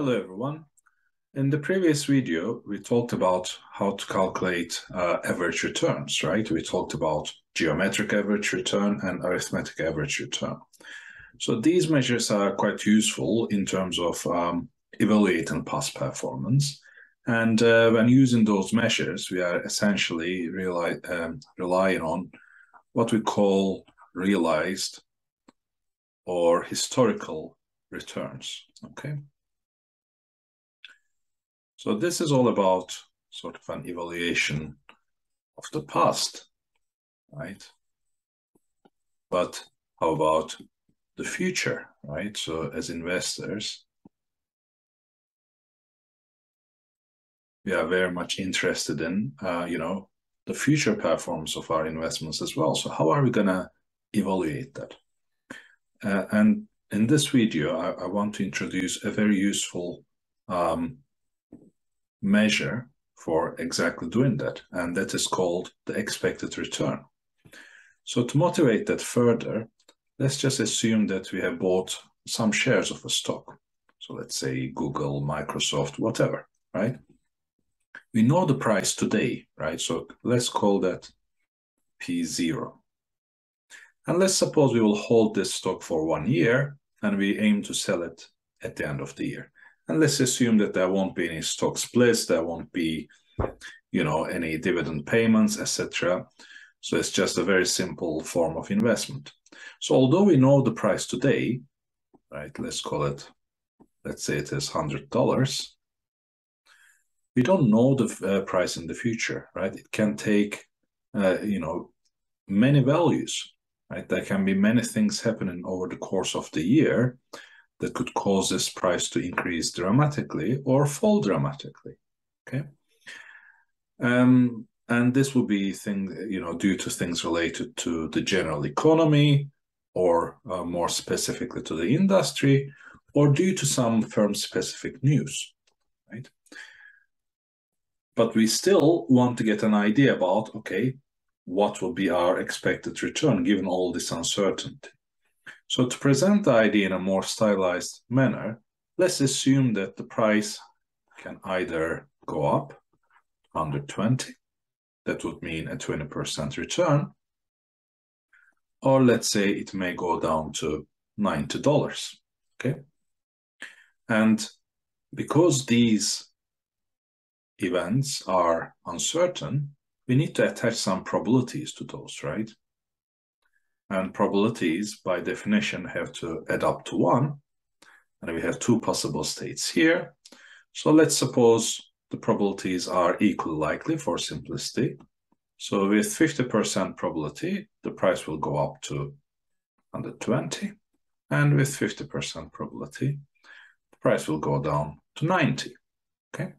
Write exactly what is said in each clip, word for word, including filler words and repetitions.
Hello everyone. In the previous video, we talked about how to calculate uh, average returns, right? We talked about geometric average return and arithmetic average return. So these measures are quite useful in terms of um, evaluating past performance. And uh, when using those measures, we are essentially rely, um, relying on what we call realized or historical returns, okay? So this is all about sort of an evaluation of the past, right? But how about the future, right? So as investors, we are very much interested in, uh, you know, the future performance of our investments as well. So how are we gonna evaluate that? Uh, and in this video, I, I want to introduce a very useful um, measure for exactly doing that, and that is called the expected return. So to motivate that further, let's just assume that we have bought some shares of a stock. So let's say Google, Microsoft, whatever, right? We know the price today, right? So let's call that P zero. And let's suppose we will hold this stock for one year and we aim to sell it at the end of the year. And let's assume that there won't be any stock splits, there won't be, you know, any dividend payments, et cetera. So it's just a very simple form of investment. So although we know the price today, right, let's call it, let's say it is one hundred dollars, we don't know the uh, price in the future, right? It can take, uh, you know, many values, right? There can be many things happening over the course of the year that could cause this price to increase dramatically or fall dramatically, okay? Um, and this would be thing, you know, due to things related to the general economy or uh, more specifically to the industry or due to some firm-specific news, right? But we still want to get an idea about, okay, what will be our expected return given all this uncertainty? So to present the idea in a more stylized manner, let's assume that the price can either go up one hundred twenty, that would mean a twenty percent return, or let's say it may go down to ninety dollars, okay? And because these events are uncertain, we need to attach some probabilities to those, right? And probabilities, by definition, have to add up to one. And we have two possible states here. So let's suppose the probabilities are equally likely for simplicity. So with fifty percent probability, the price will go up to one hundred twenty. And with fifty percent probability, the price will go down to ninety, okay?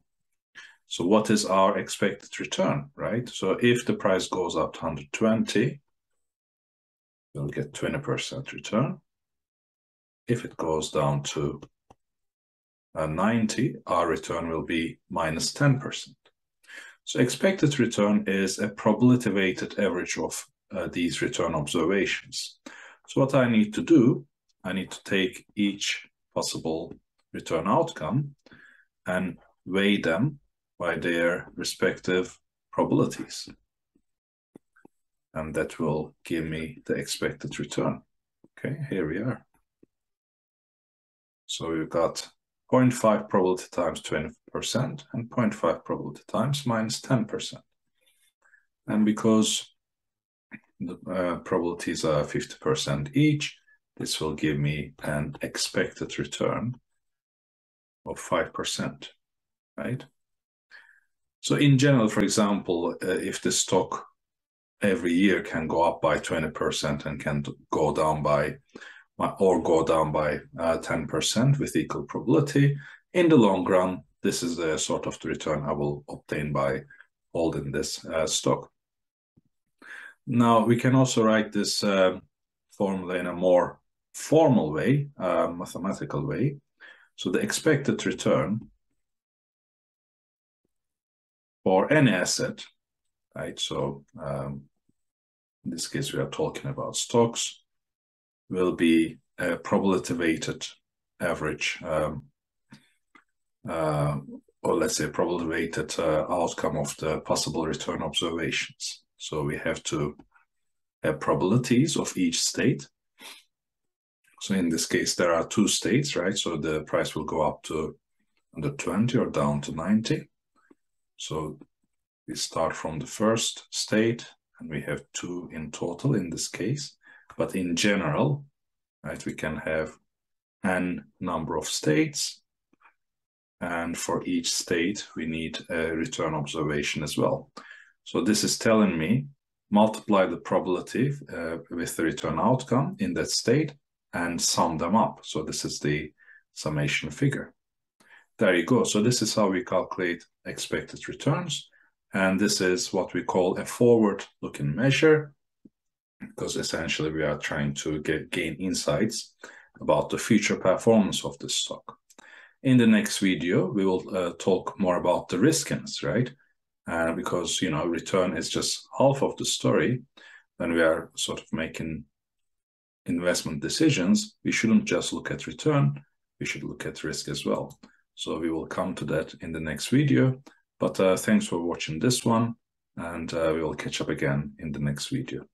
So what is our expected return, right? So if the price goes up to one hundred twenty, we'll get twenty percent return. If it goes down to uh, ninety, our return will be minus ten percent. So expected return is a probability weighted average of uh, these return observations. So what I need to do, I need to take each possible return outcome and weigh them by their respective probabilities. And that will give me the expected return. Okay, here we are. So we've got zero point five probability times twenty percent and zero point five probability times minus ten percent. And because the uh, probabilities are fifty percent each, this will give me an expected return of five percent, right? So in general, for example, uh, if the stock every year can go up by twenty percent and can go down by, or go down by uh, ten percent with equal probability. In the long run, this is the sort of return I will obtain by holding this uh, stock. Now, we can also write this uh, formula in a more formal way, uh, mathematical way. So the expected return for any asset, right? So um, in this case, we are talking about stocks, will be a probability weighted average um, uh, or let's say probability weighted uh, outcome of the possible return observations. So we have to have probabilities of each state. So in this case, there are two states, right? So the price will go up to one hundred twenty or down to ninety. So we start from the first state, and we have two in total in this case. But in general, right, we can have n number of states, and for each state, we need a return observation as well. So this is telling me, multiply the probability uh, with the return outcome in that state and sum them up. So this is the summation figure. There you go. So this is how we calculate expected returns. And this is what we call a forward-looking measure, because essentially we are trying to get, gain insights about the future performance of this stock. In the next video, we will uh, talk more about the risk-ins, right? Uh, because, you know, return is just half of the story. When we are sort of making investment decisions, we shouldn't just look at return, we should look at risk as well. So we will come to that in the next video. But uh, thanks for watching this one, and uh, we will catch up again in the next video.